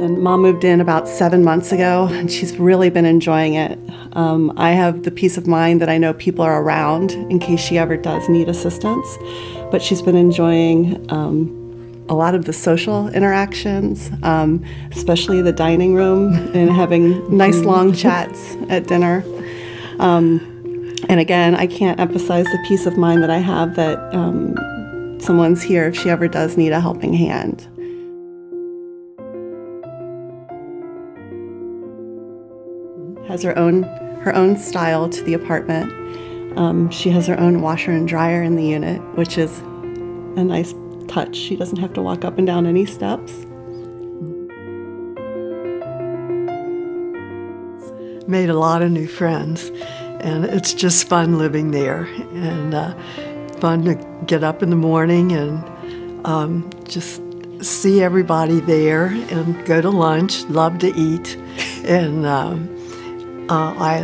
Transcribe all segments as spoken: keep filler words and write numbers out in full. And Mom moved in about seven months ago, and she's really been enjoying it. Um, I have the peace of mind that I know people are around in case she ever does need assistance. But she's been enjoying um, a lot of the social interactions, um, especially the dining room and having nice long chats at dinner. Um, and again, I can't emphasize the peace of mind that I have that um, someone's here if she ever does need a helping hand. Has her own, her own style to the apartment. Um, she has her own washer and dryer in the unit, which is a nice touch. She doesn't have to walk up and down any steps. Made a lot of new friends, and it's just fun living there, and uh, fun to get up in the morning and um, just see everybody there and go to lunch. Love to eat, and um, Uh, I,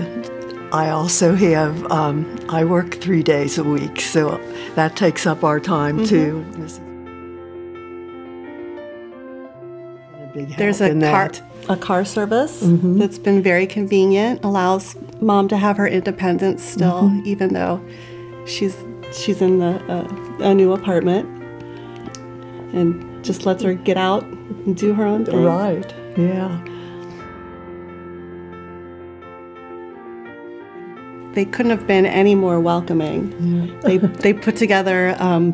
I also have, um, I work three days a week, so that takes up our time mm-hmm. too. There's a car, a car service mm-hmm. that's been very convenient, allows Mom to have her independence still, mm-hmm. even though she's, she's in the, uh, a new apartment, and just lets her get out and do her own thing. Right, yeah. They couldn't have been any more welcoming. Yeah. they, they put together um,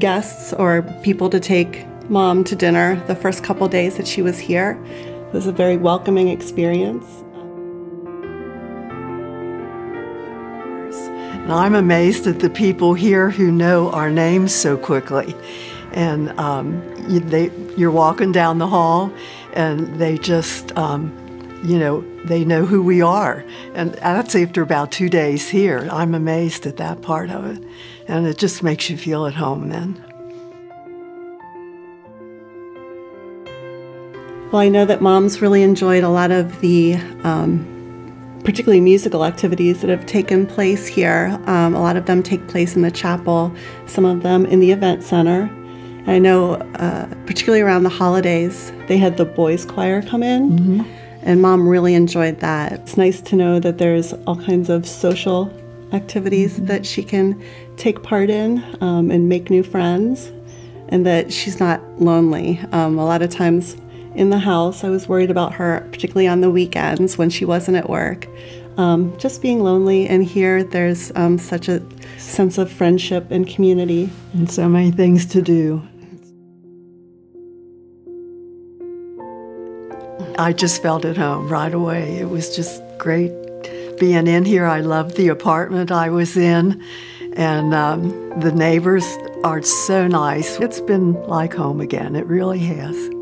guests or people to take Mom to dinner the first couple days that she was here. It was a very welcoming experience. And I'm amazed at the people here who know our names so quickly. And um, you, they, you're walking down the hall and they just, um, you know, they know who we are. And that's after about two days here. I'm amazed at that part of it. And it just makes you feel at home then. Well, I know that Mom's really enjoyed a lot of the um, particularly musical activities that have taken place here. Um, a lot of them take place in the chapel, some of them in the event center. And I know, uh, particularly around the holidays, they had the boys' choir come in. Mm-hmm. And Mom really enjoyed that. It's nice to know that there's all kinds of social activities mm-hmm. that she can take part in um, and make new friends, and that she's not lonely. Um, a lot of times in the house, I was worried about her, particularly on the weekends when she wasn't at work, um, just being lonely. And here there's um, such a sense of friendship and community. And so many things to do. I just felt at home right away. It was just great being in here. I loved the apartment I was in, and um, the neighbors are so nice. It's been like home again. It really has.